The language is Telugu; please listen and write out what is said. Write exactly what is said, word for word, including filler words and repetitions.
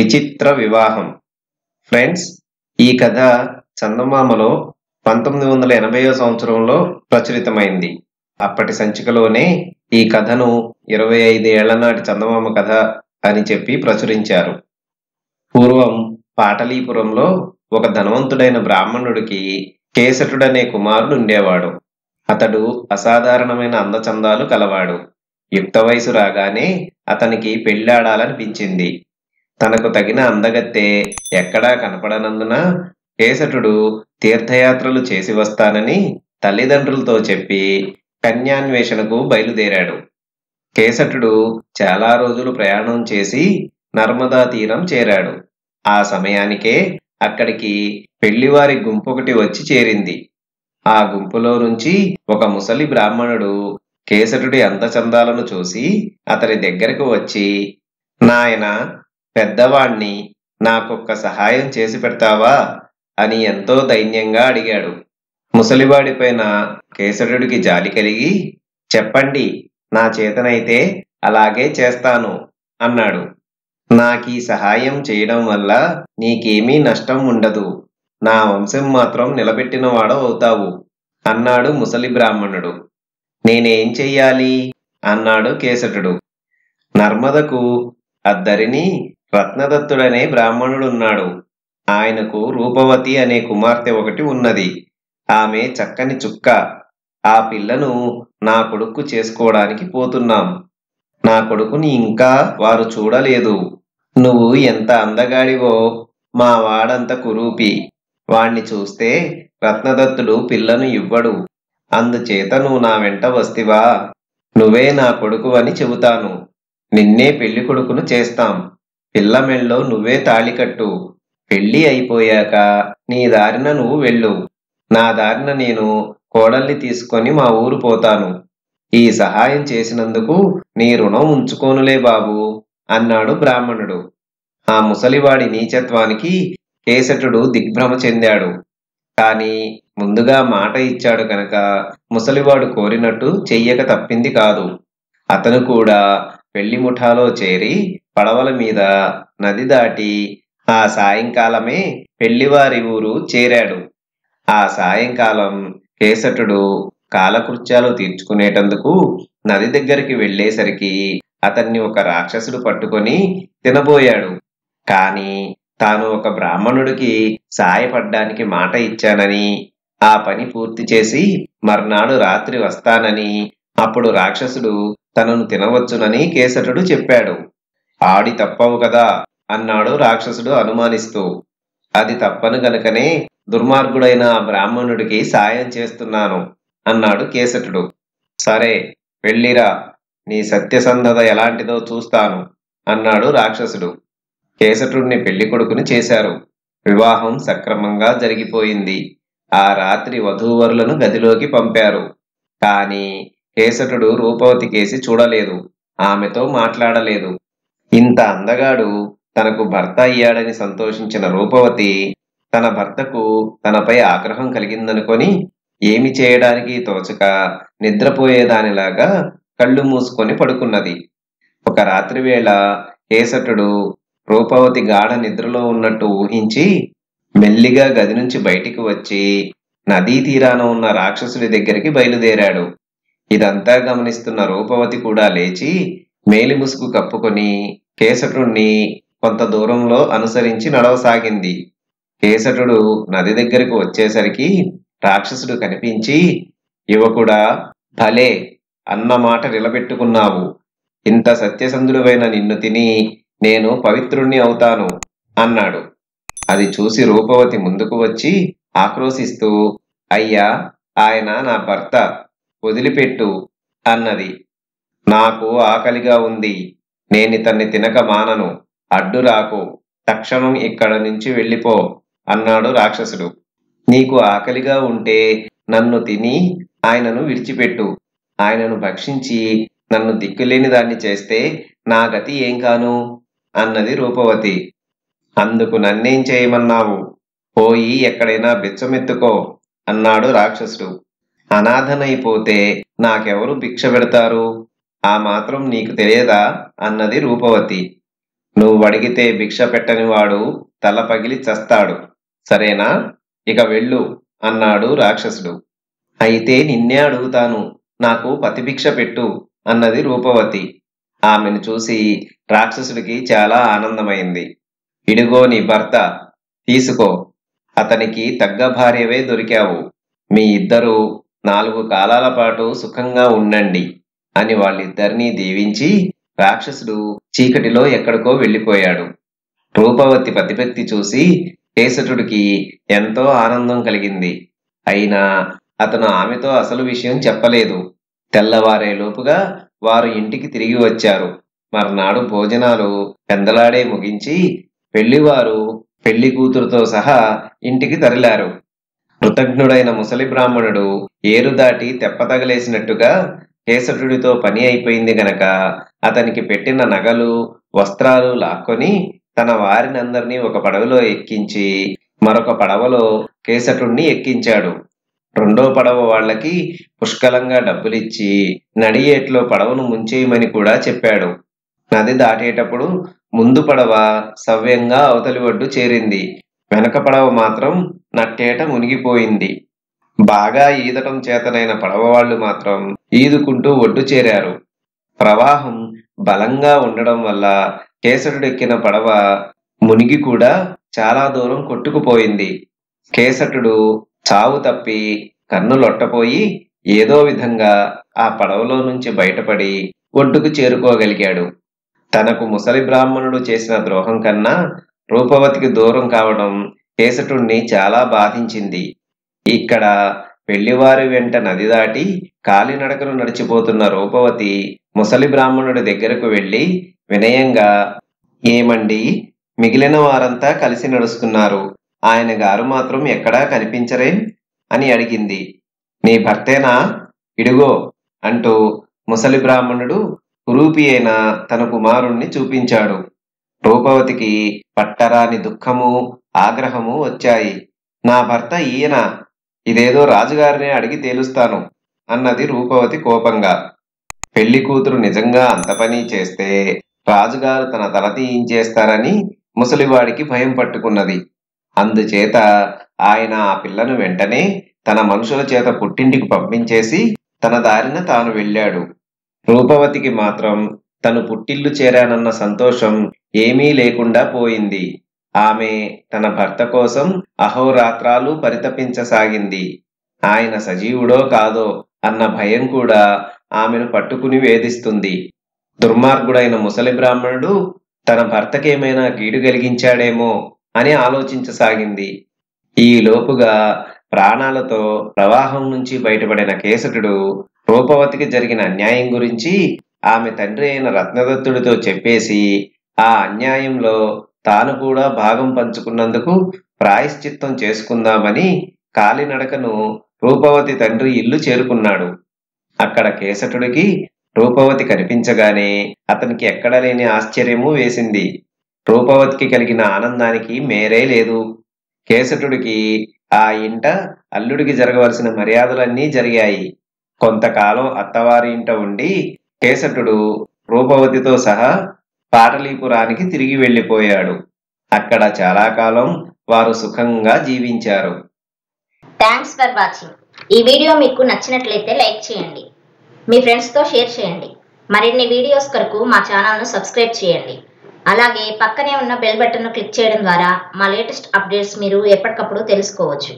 విచిత్ర వివాహం. ఫ్రెండ్స్, ఈ కథ చందమామలో పంతొమ్మిది వందల ఎనభైవ సంవత్సరంలో ప్రచురితమైంది. అప్పటి సంచికలోనే ఈ కథను ఇరవై ఐదు ఏళ్ల నాటి చందమామ కథ అని చెప్పి ప్రచురించారు. పూర్వం పాటలీపురంలో ఒక ధనవంతుడైన బ్రాహ్మణుడికి కేసటుడనే కుమారుడు ఉండేవాడు. అతడు అసాధారణమైన అందచందాలు కలవాడు. యుక్త వయసు రాగానే అతనికి పెళ్లాడాలనిపించింది. తనకు తగిన అందగత్తె ఎక్కడా కనపడనందున కేసటుడు తీర్థయాత్రలు చేసి వస్తానని తల్లిదండ్రులతో చెప్పి కన్యాన్వేషణకు బయలుదేరాడు. కేసటుడు చాలా రోజులు ప్రయాణం చేసి నర్మదా తీరం చేరాడు. ఆ సమయానికే అక్కడికి పెళ్లివారి గుంపు ఒకటి వచ్చి చేరింది. ఆ గుంపులో నుంచి ఒక ముసలి బ్రాహ్మణుడు కేసటుడి అందచందాలను చూసి అతని దగ్గరకు వచ్చి, నాయన పెద్దవాణ్ణి, నాకొక్క సహాయం చేసి పెడతావా అని ఎంతో దైన్యంగా అడిగాడు. ముసలివాడిపైన కేసటుడికి జాలి కలిగి, చెప్పండి, నా చేతనైతే అలాగే చేస్తాను అన్నాడు. నాకీ సహాయం చేయడం వల్ల నీకేమీ నష్టం ఉండదు, నా వంశం మాత్రం నిలబెట్టిన వాడు అవుతావు అన్నాడు ముసలి బ్రాహ్మణుడు. నేనేం చెయ్యాలి అన్నాడు కేసటుడు. నర్మదకు అద్దరిని రత్నదత్తుడనే బ్రాహ్మణుడున్నాడు. ఆయనకు రూపవతి అనే కుమార్తె ఒకటి ఉన్నది. ఆమె చక్కని చుక్క. ఆ పిల్లను నా కొడుకు చేసుకోవడానికి పోతున్నాం. నా కొడుకుని ఇంకా వారు చూడలేదు. నువ్వు ఎంత అందగాడివో మా వాడంత కురూపి. వాణ్ణి చూస్తే రత్నదత్తుడు పిల్లను ఇవ్వడు. అందుచేత నువ్వు నా వెంట వస్తివా? నువ్వే నా కొడుకు అని చెబుతాను. నిన్నే పెళ్లి కొడుకును చేస్తాం. పిల్ల మెళ్ళో నువ్వే తాళికట్టు. పెళ్లి అయిపోయాక నీ దారిన నువ్వు వెళ్ళు. నా దారిన నేను కోడల్ని తీసుకొని మా ఊరు పోతాను. ఈ సహాయం చేసినందుకు నీ రుణం ఉంచుకోనులే బాబు అన్నాడు బ్రాహ్మణుడు. ఆ ముసలివాడి నీచత్వానికి కేసటుడు దిగ్భ్రమ చెందాడు. కాని ముందుగా మాట ఇచ్చాడు కనుక ముసలివాడు కోరినట్టు చెయ్యక తప్పింది కాదు. అతను కూడా పెళ్లి ముఠాలో చేరి పడవల మీద నది దాటి ఆ సాయంకాలమే పెళ్లివారి ఊరు చేరాడు. ఆ సాయంకాలం కేసటుడు కాలకృత్యాలు తీర్చుకునేటందుకు నది దగ్గరికి వెళ్లేసరికి అతన్ని ఒక రాక్షసుడు పట్టుకొని తినబోయాడు. కాని తాను ఒక బ్రాహ్మణుడికి సాయపడ్డానికి మాట ఇచ్చానని, ఆ పని పూర్తి చేసి మర్నాడు రాత్రి వస్తానని, అప్పుడు రాక్షసుడు తనను తినవచ్చునని కేసటుడు చెప్పాడు. ఆడి తప్పవు కదా అన్నాడు రాక్షసుడు అనుమానిస్తూ. అది తప్పను గనుకనే దుర్మార్గుడైన ఆ బ్రాహ్మణుడికి సాయం చేస్తున్నాను అన్నాడు కేసటుడు. సరే వెళ్ళిరా, నీ సత్యసంధత ఎలాంటిదో చూస్తాను అన్నాడు రాక్షసుడు. కేసటుడిని పెళ్లి కొడుకుని చేశారు. వివాహం సక్రమంగా జరిగిపోయింది. ఆ రాత్రి వధూవరులను గదిలోకి పంపారు. కాని కేసటుడు రూపవతి కేసి చూడలేదు, ఆమెతో మాట్లాడలేదు. ఇంత అందగాడు తనకు భర్త అయ్యాడని సంతోషించిన రూపవతి తన భర్తకు తనపై ఆగ్రహం కలిగిందనుకొని ఏమి చేయడానికి తోచక నిద్రపోయేదానిలాగా కళ్ళు మూసుకొని పడుకున్నది. ఒక రాత్రి వేళ కేసటుడు రూపవతి గాఢ నిద్రలో ఉన్నట్టు ఊహించి మెల్లిగా గది నుంచి బయటికి వచ్చి నదీ తీరాన ఉన్న రాక్షసుడి దగ్గరికి బయలుదేరాడు. ఇదంతా గమనిస్తున్న రూపవతి కూడా లేచి మేలి ముసుగు కప్పుకొని కేసటుణ్ణి కొంత దూరంలో అనుసరించి నడవసాగింది. కేసటుడు నది దగ్గరకు వచ్చేసరికి రాక్షసుడు కనిపించి, యువకుడా, భలే అన్నమాట నిలబెట్టుకున్నావు. ఇంత సత్యసంధుడవైన నిన్ను తిని నేను పవిత్రుణ్ణి అవుతాను అన్నాడు. అది చూసి రూపవతి ముందుకు వచ్చి ఆక్రోశిస్తూ, అయ్యా, ఆయన నా భర్త, వదిలిపెట్టు అన్నది. నాకు ఆకలిగా ఉంది, నేనితన్ని తినక మానను, అడ్డు రాకు, తక్షణం ఇక్కడ నుంచి వెళ్ళిపో అన్నాడు రాక్షసుడు. నీకు ఆకలిగా ఉంటే నన్ను తిని ఆయనను విడిచిపెట్టు. ఆయనను భక్షించి నన్ను దిక్కులేని దాన్ని చేస్తే నా గతి ఏం కాను అన్నది రూపవతి. అందుకు నన్నేం చేయమన్నావు? పోయి ఎక్కడైనా బిచ్చమెత్తుకో అన్నాడు రాక్షసుడు. అనాథనైపోతే నాకెవరు భిక్ష పెడతారు? ఆ మాత్రం నీకు తెలియదా అన్నది రూపవతి. నువ్వు వడిగితే భిక్ష పెట్టని వాడు తల పగిలి చస్తాడు, సరేనా? ఇక వెళ్ళు అన్నాడు రాక్షసుడు. అయితే నిన్నే అడుగుతాను, నాకు పతిభిక్ష పెట్టు అన్నది రూపవతి. ఆమెను చూసి రాక్షసుడికి చాలా ఆనందమైంది. ఇడుగో నీ భర్త, తీసుకో, అతనికి తగ్గ భార్యవే దొరికావు, మీ ఇద్దరూ నాలుగు కాలాల పాటు సుఖంగా ఉండండి అని వాళ్ళిద్దరినీ దీవించి రాక్షసుడు చీకటిలో ఎక్కడికో వెళ్ళిపోయాడు. రూపవతి పతిభక్తి చూసి కేసటుడికి ఎంతో ఆనందం కలిగింది. అయినా అతను ఆమెతో అసలు విషయం చెప్పలేదు. తెల్లవారే లోపుగా వారు ఇంటికి తిరిగి వచ్చారు. మర్నాడు భోజనాలు పెందలాడే ముగించి పెళ్లివారు పెళ్లి కూతురుతో సహా ఇంటికి తరిలారు. కృతజ్ఞుడైన ముసలి బ్రాహ్మణుడు ఏరు దాటి తెప్ప తగలేసినట్టుగా కేసటుడితో పని అయిపోయింది గనక అతనికి పెట్టిన నగలు వస్త్రాలు లాక్కొని తన వారినందరినీ ఒక పడవలో ఎక్కించి మరొక పడవలో కేసటుణ్ణి ఎక్కించాడు. రెండో పడవ వాళ్లకి పుష్కలంగా డబ్బులిచ్చి నడియేట్లో పడవను ముంచేయమని కూడా చెప్పాడు. నది దాటేటప్పుడు ముందు పడవ సవ్యంగా అవతలి ఒడ్డు చేరింది, వెనక పడవ మాత్రం నట్టేట మునిగిపోయింది. బాగా ఈదటం చేతనైన పడవ వాళ్ళు మాత్రం ఈదుకుంటూ ఒడ్డు చేరారు. ప్రవాహం బలంగా ఉండడం వల్ల కేసటుడెక్కిన పడవ మునిగి కూడా చాలా దూరం కొట్టుకుపోయింది. కేసటుడు చావు తప్పి కన్నులొట్టపోయి ఏదో విధంగా ఆ పడవలో నుంచి బయటపడి ఒడ్డుకు చేరుకోగలిగాడు. తనకు ముసలి బ్రాహ్మణుడు చేసిన ద్రోహం కన్నా రూపవతికి దూరం కావడం కేసటుణ్ణి చాలా బాధించింది. ఇక్కడ పెళ్లివారి వెంట నది దాటి కాలినడకను నడిచిపోతున్న రూపవతి ముసలి బ్రాహ్మణుడి దగ్గరకు వెళ్ళి వినయంగా, ఏమండి, మిగిలిన వారంతా కలిసి నడుస్తున్నారు, ఆయన గారు మాత్రం ఎక్కడా కనిపించరే అని అడిగింది. నీ భర్తేనా? ఇడుగో అంటూ ముసలి బ్రాహ్మణుడు కురూపి అయిన తన కుమారుణ్ణి చూపించాడు. రూపవతికి పట్టరాని దుఃఖము ఆగ్రహము వచ్చాయి. నా భర్త ఈయన, ఇదేదో రాజుగారినే అడిగి తేలుస్తాను అన్నది రూపవతి కోపంగా. పెళ్లి కూతురు నిజంగా అంత పని చేస్తే రాజుగారు తన తల తీయించేస్తారని ముసలివాడికి భయం పట్టుకున్నది. అందుచేత ఆయన ఆ పిల్లను వెంటనే తన మనుషుల చేత పుట్టింటికి పంపించేసి తన దారిన తాను వెళ్ళాడు. రూపవతికి మాత్రం తను పుట్టిల్లు చేరానన్న సంతోషం ఏమీ లేకుండా పోయింది. ఆమె తన భర్త కోసం అహోరాత్రాలు పరితపించసాగింది. ఆయన సజీవుడో కాదో అన్న భయం కూడా ఆమెను పట్టుకుని వేధిస్తుంది. దుర్మార్గుడైన ముసలి బ్రాహ్మణుడు తన భర్తకేమైనా కీడు కలిగించాడేమో అని ఆలోచించసాగింది. ఈ లోపుగా ప్రాణాలతో ప్రవాహం నుంచి బయటపడిన కేసటుడు రూపవతికి జరిగిన అన్యాయం గురించి ఆమె తండ్రి అయిన రత్నదత్తుడితో చెప్పేసి ఆ అన్యాయంలో తాను కూడా భాగం పంచుకున్నందుకు ప్రాయశ్చిత్తం చేసుకుందామని కాలినడకను రూపవతి తండ్రి ఇల్లు చేరుకున్నాడు. అక్కడ కేసటుడికి రూపవతి కనిపించగానే అతనికి ఎక్కడ లేని ఆశ్చర్యము వేసింది. రూపవతికి కలిగిన ఆనందానికి మేరే లేదు. కేసటుడికి ఆ ఇంట అల్లుడికి జరగవలసిన మర్యాదలన్నీ జరిగాయి. కొంతకాలం అత్తవారి ఇంట ఉండి కేసటుడు రూపవతితో సహా పాటలీపురానికి తిరిగి వెళ్ళిపోయాడు. అక్కడ చాలా కాలం వారు సుఖంగా జీవించారు. Thanks for watching. ఈ వీడియో మీకు నచ్చినట్లయితే లైక్ చేయండి, మీ ఫ్రెండ్స్తో షేర్ చేయండి. మరిన్ని వీడియోస్ కొరకు మా ఛానల్ను సబ్స్క్రైబ్ చేయండి. అలాగే పక్కనే ఉన్న బెల్ బటన్ను క్లిక్ చేయడం ద్వారా మా లేటెస్ట్ అప్డేట్స్ మీరు ఎప్పటికప్పుడు తెలుసుకోవచ్చు.